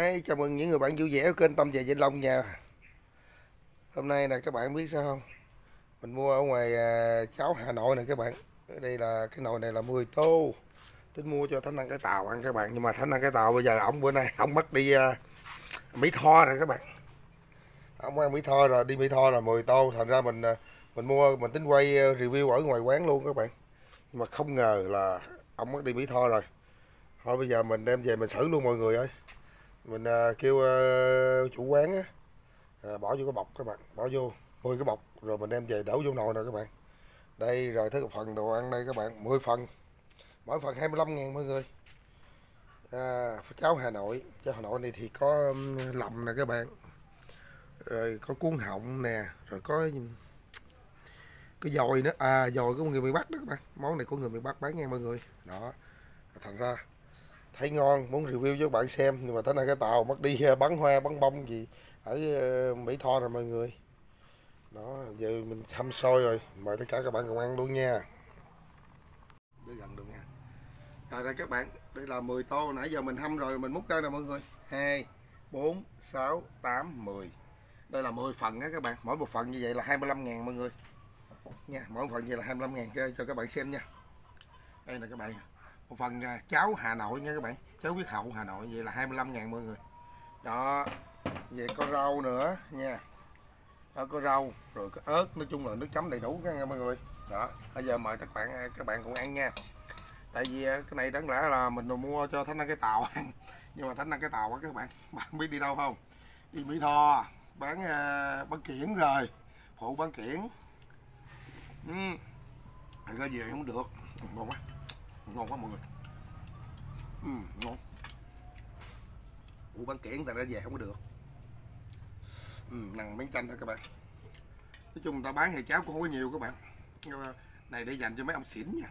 Hey, chào mừng những người bạn vui vẻ ở kênh Tâm Chè Vĩnh Long nha. Hôm nay là các bạn biết sao không? Mình mua ở ngoài cháo Hà Nội nè các bạn. Đây là cái nồi này là 10 tô. Tính mua cho Thánh Ăn Cái Tàu ăn các bạn. Nhưng mà Thánh Ăn Cái Tàu bây giờ ổng bữa nay ổng mất đi Mỹ Tho rồi các bạn. Ổng ăn Mỹ Tho rồi, đi Mỹ Tho rồi 10 tô. Thành ra mình tính quay review ở ngoài quán luôn các bạn. Nhưng mà không ngờ là ổng mất đi Mỹ Tho rồi. Thôi bây giờ mình đem về mình xử luôn mọi người ơi. Mình kêu chủ quán á, bỏ vô cái bọc các bạn, bỏ vô 10 cái bọc rồi mình đem về đổ vô nồi nè các bạn. Đây rồi tới phần đồ ăn đây các bạn, 10 phần, mỗi phần 25.000 mọi người. Cháo Hà Nội này thì có lòng nè các bạn, rồi có cuốn họng nè, rồi có cái dồi nữa, dồi của người miền Bắc đó các bạn. Món này của người miền Bắc bán nha mọi người. Đó, thành ra thấy ngon muốn review cho các bạn xem, nhưng mà tới nay cái tàu mất đi bắn hoa bắn bông gì ở Mỹ Tho rồi mọi người. Đó, giờ mình thăm xôi rồi, mời tất cả các bạn cùng ăn luôn nha. Để gần được nha. Rồi đây các bạn, đây là 10 tô nãy giờ mình hâm rồi, mình múc ra nè mọi người. 2 4 6 8 10. Đây là 10 phần á các bạn, mỗi một phần như vậy là 25.000 mọi người. Nha, mỗi phần như vậy là 25.000 cho các bạn xem nha. Đây là các bạn. Một phần cháo Hà Nội nha các bạn, cháo huyết hậu Hà Nội vậy là 25.000 mọi người. Đó, vậy có rau nữa nha. Đó, có rau rồi có ớt, nói chung là nước chấm đầy đủ nha mọi người. Đó, bây giờ mời các bạn cùng ăn nha. Tại vì cái này đáng lẽ là mình mua cho Thánh Ăn Cái Tàu ăn, nhưng mà Thánh Ăn Cái Tàu á các bạn biết đi đâu không? Đi Mỹ Tho bán kiển rồi, phụ bán kiển. Rồi về không được, ngon quá mọi người. Ngon. Ủa bán kiển tại nó về không có được. Nằm bánh chanh thôi các bạn. Nói chung người ta bán thì cháo cũng không có nhiều các bạn. Nhưng mà này để dành cho mấy ông xỉn nha.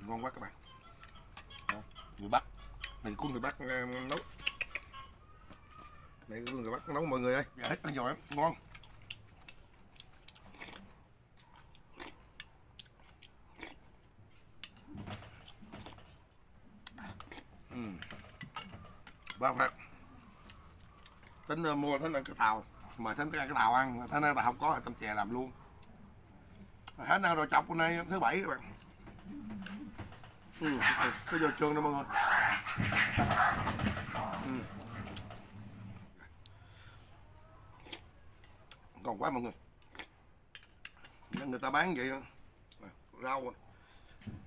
Ngon quá các bạn. Đó, người Bắc. Này của người Bắc nấu. Này của người Bắc nấu mọi người ơi. Dạ hết ăn rồi á, ngon. Tính mua Thánh Ăn Cái Tàu mà Thánh Ăn Cái Tàu ăn, Thánh Ăn Cái Tàu không có Tâm Chè làm luôn. Hết ăn rồi chọc hôm nay thứ bảy các bạn. Có vô trường đâu mọi người. Còn quá mọi người. Nên người ta bán vậy rau.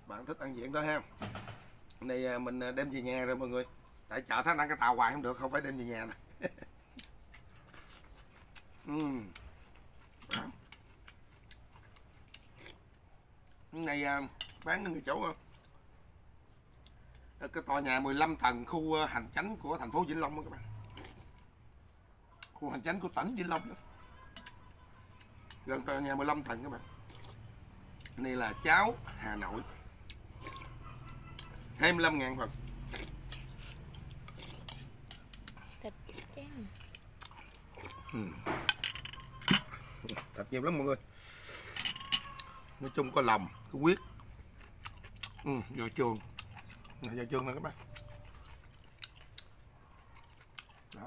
Bạn thích ăn diện đó ha. Hôm nay mình đem về nhà rồi mọi người. Tại chợ Thánh Ăn Cái Tàu hoài không được, không phải đem về nhà nè. Cái này bán ở chỗ cái tòa nhà 15 tầng khu hành chánh của thành phố Vĩnh Long đó các bạn. Khu hành chánh của tỉnh Vĩnh Long đó. Gần tòa nhà 15 tầng các bạn. Này là cháo Hà Nội 25.000 phần. Thịt nhiều lắm mọi người. Nói chung có lòng, có huyết. Vào trường. Vào trường nè các bạn. Đó.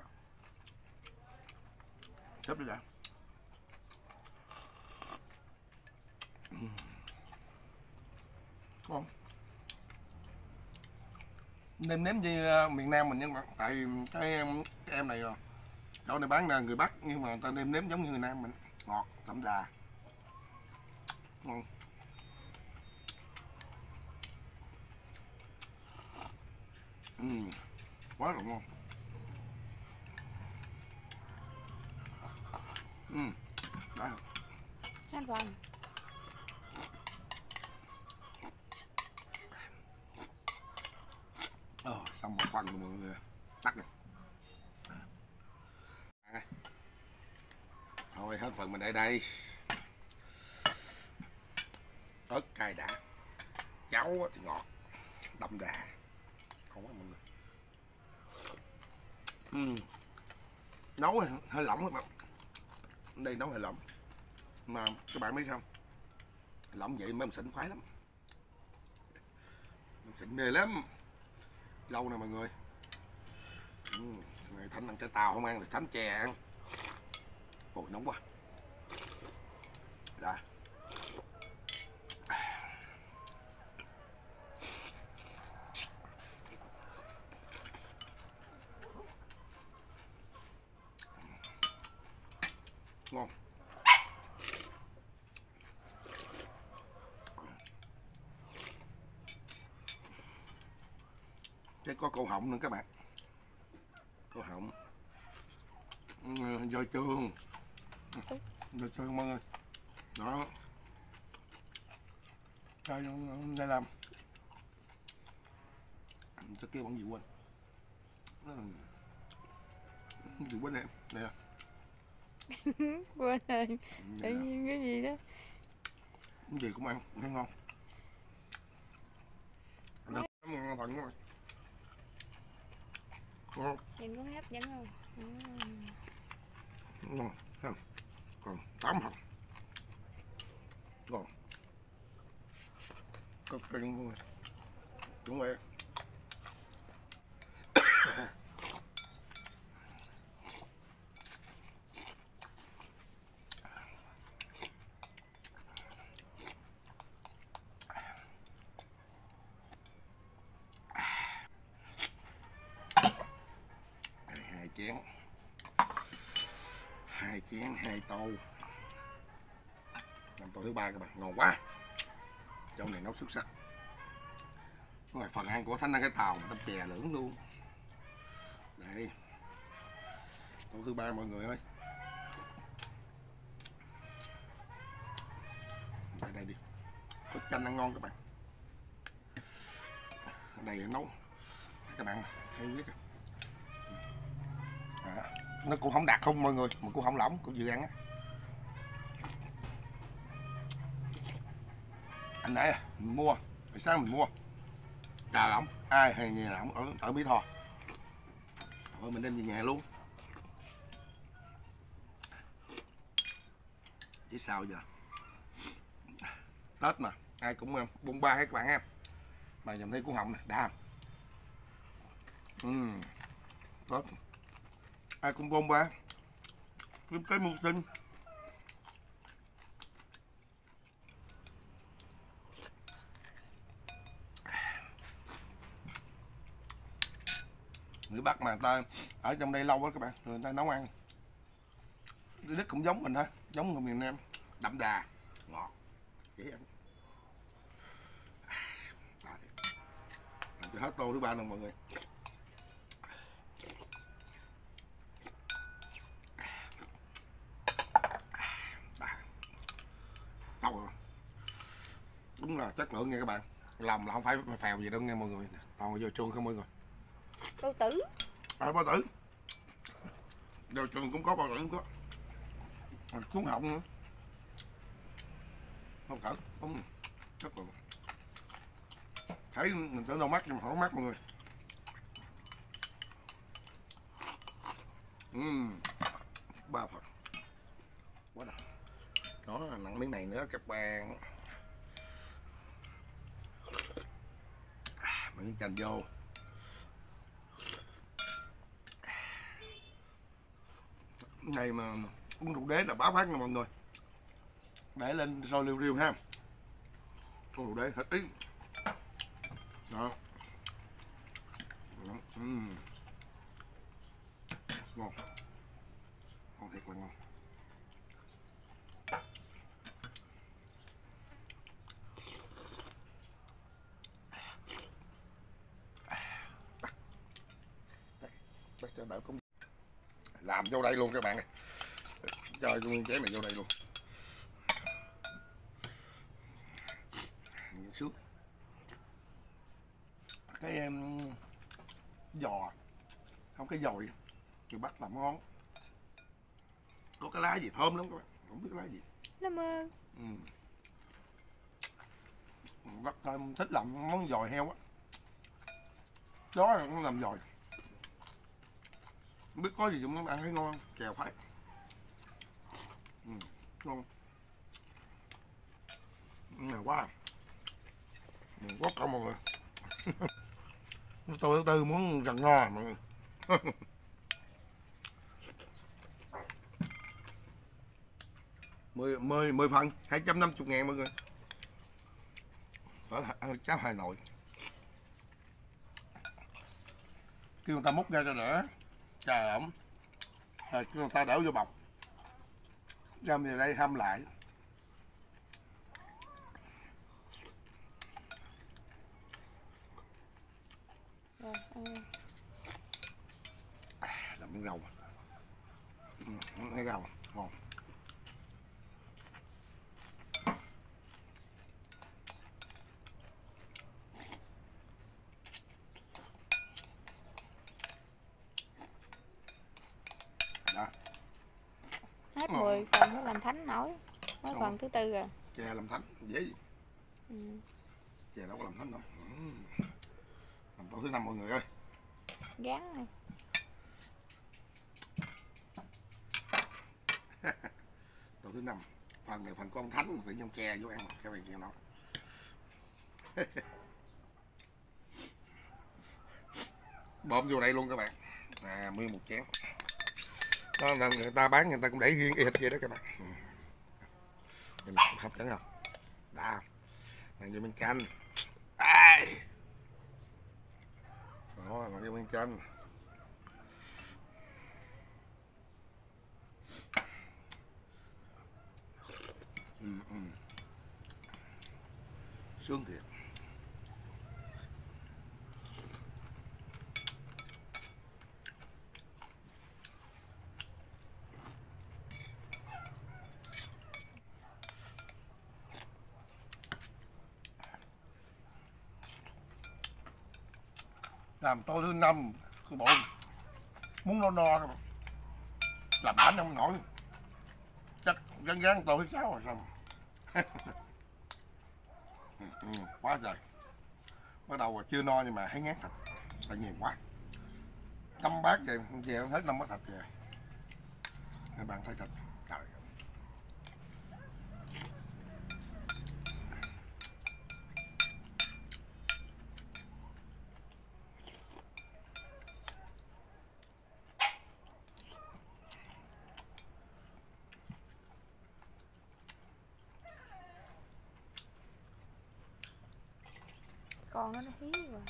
Sắp đi đã. Ngon. Nêm nếm như miền Nam mình nha các bạn. Tại cái em này rồi. Chỗ này bán là người Bắc nhưng mà người ta nêm nếm giống như người Nam mình. Ngọt, đậm đà. Ngon. Quá là ngon. Đã rồi. Hết rồi. Xong một phần rồi mọi người. Tắt rồi. Thôi hết phần mình ở đây. Ớt cay đã. Cháo thì ngọt, đậm đà. Không quá mọi người. Nấu hơi lỏng các bạn. Đây nấu hơi lỏng. Mà các bạn biết không? Lỏng vậy mới xỉn khoái lắm. xịn đề lắm, lâu nè mọi người. Ngày Thánh Ăn Cái Tàu không ăn thì Thánh Chè ăn. Ôi nóng quá. Đã. Ngon. Cái có câu họng nữa các bạn. Câu họng do trường. Do trường mọi người. Đó. Trời không ra làm. Sao kêu bọn gì quên. Gì quên em. Nè. Quên rồi, tự nhiên cái gì đó. Cái gì cũng ăn, thấy ngon. Ngon thận quá. Ngon. Nhìn cũng hấp dẫn không? Ngon, không. Còn 8 phần. Ngon. Cực kỳ luôn mọi người. Đúng rồi. Hai chén hai tô, làm tô thứ 3 các bạn, ngon quá. Chỗ này nấu xuất sắc. Rồi phần ăn của Thánh Ăn Cái Tàu, Tâm Chè lưỡng luôn. Đây, tô thứ 3 mọi người ơi. Đây đây đi, có chanh ăn ngon các bạn. Ở đây nấu, các bạn hay biết không? À, nó cũng không đặc không mọi người, mà cũng không lỏng, cũng vừa ăn á. Anh nãy mình mua, hồi sáng mình mua trà lỏng, ai hay nhà lỏng ở Mỹ Tho. Rồi mình đem về nhà luôn. Chứ sao giờ? Tết mà, ai cũng bông ba hết các bạn em. Mà nhìn thấy củ họng này, đã không? Tết ai cũng bông ba, kiếm cái mưu sinh. Người Bắc mà ta ở trong đây lâu quá các bạn, người ta nấu ăn Đức cũng giống mình thôi, giống người miền Nam, đậm đà, ngọt, dễ ăn. Làm cho hết tô thứ 3 luôn mọi người. Đúng là chất lượng nha các bạn, lòng là không phải phèo gì đâu nghe mọi người, toàn vô chuông không mọi người. Bao tử. À, bao tử. Vô chuông cũng có, bao tử cũng có. Cuốn họng nữa. Không cỡ, đúng chất lượng. Thấy mình tưởng đau mắt nhưng mà không mắt mọi người. Ba phần. Quá nặng. Đó là nặng miếng này nữa các bạn. Mình chành vô. Này mà uống rượu đế là bá phát nha mọi người. Để lên sôi liu riu ha. Uống rượu đế hết ý. Đó. Ngon. Ngon thiệt là ngon. Cũng... làm vô đây luôn các bạn này. Cho luôn chế này vô đây luôn. Xước. Cái em giò. Không cái dồi. Từ Bắc làm ngon. Có cái lá gì thơm lắm các bạn. Không biết lá gì. Làm ơn. Bắc thích làm món dồi heo á. Đó là cũng làm dồi. Không biết có gì chúng ăn thấy ngon, kèo phải. Ngon. Này quá. Quá cả mọi người. Tôi thứ tư muốn gần ngò mọi người. Mười phần 250.000 mọi người. Phở cháo Hà Nội kêu người ta múc ra cho đỡ. Trời ổng. Rồi kêu người ta đỡ vô bọc. Găm về đây hâm lại. Làm miếng rau. Miếng rau ngon. Hết 10 phần mới làm thánh nổi. Mới phần thứ tư rồi. Chè làm thánh dễ. Chè đâu có làm thánh đâu. Làm tổ thứ 5 mọi người ơi. Gán này. Tổ thứ 5. Phần này phần con thánh phải nhông chè vô ăn mà. Các bạn chè nó. Bóp vô đây luôn các bạn. À 11 chén. Đó là người ta bán người ta cũng để riêng y hệt vậy đó các bạn. Nhìn hấp dẫn không? Đã không? Làm vô miếng canh. Ai? Đó, làm vô miếng canh. Sướng thiệt. Làm tô thứ 5 cứ bộ muốn no no rồi làm bánh không nổi, chắc gắn tô thứ 6 rồi xong. Quá trời, bắt đầu là chưa no nhưng mà thấy ngán thật, tại nhiều quá. 5 bát về con chè hết 5 bát thịt về, các bạn thấy thịt trời. Con nó hí rồi.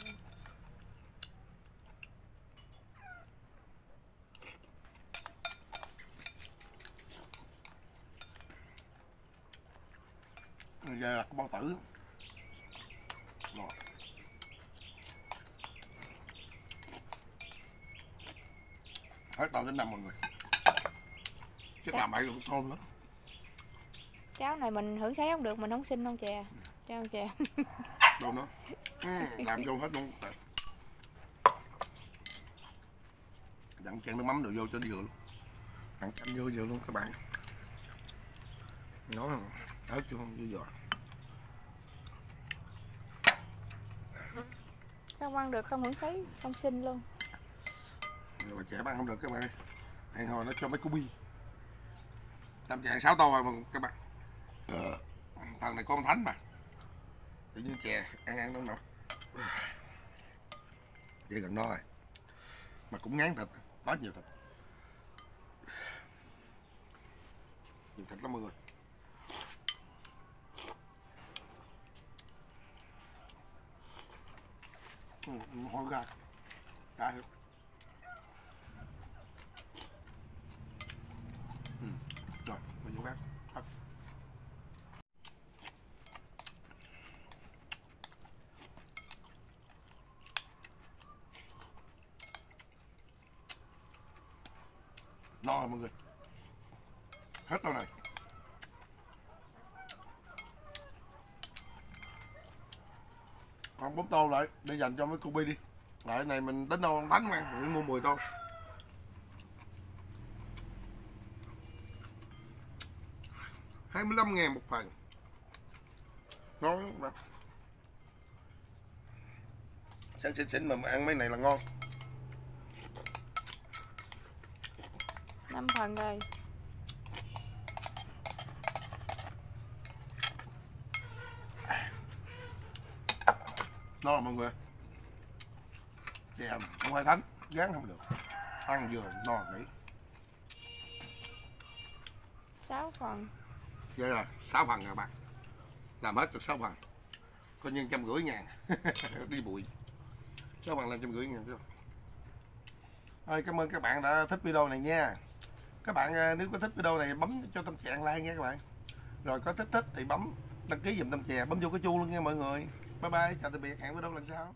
Bây giờ là bao tử. Rồi. Hết tàu đến 5 mọi người. Chứ làm mày cũng thơm lắm. Cháo này mình hưởng sáng không được, mình không xin không chè. Cho không chè. Đâu nữa. Làm vô hết luôn. Dặn chén nước mắm đồ vô cho vừa luôn. Dặn canh vô vừa luôn các bạn. Nói không? Ớt chứ không vô vừa. Sao ăn được không hưởng sấy, không xin luôn. Người mà trẻ ăn không được các bạn ơi. Hẹn hồi nó cho mấy cubi. Tâm chè 6 tô rồi các bạn. Thằng này con thánh mà. Tự nhiên chè ăn đâu nọ. Vậy gần no rồi. Mà cũng ngán thịt, quá nhiều thịt. Nhiều thịt lắm mọi người. Hôi ra. Ra hiểu. Rồi, mình vô khác. No rồi mọi người. Hết đâu này. Còn 4 tô lại để dành cho mấy cô Bi đi. Lại này mình đến đâu đánh mà, mình mua 10 tô. $25.000 một phần. Ngon lắm các bạn. Sáng xỉn mà ăn mấy này là ngon. 5 phần rồi. Nó là mọi người. chè ngoài thánh gán không được, ăn vừa no nghỉ. 6 phần. Vậy rồi, 6 phần rồi bạn. Làm hết được 6 phần. Có nhân 150.000. Đi bụi. 6 phần là 150.000 chứ. Ơi, cảm ơn các bạn đã thích video này nha. Các bạn nếu có thích video này bấm cho Tâm Chè ăn like nha các bạn. Rồi có thích thì bấm đăng ký giùm Tâm Chè, bấm vô cái chuông luôn nha mọi người. Bye bye, chào tạm biệt, hẹn video lần sau.